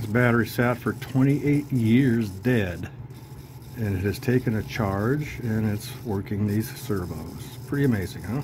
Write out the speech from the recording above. This battery sat for 28 years dead, and it has taken a charge and it's working these servos. Pretty amazing, huh?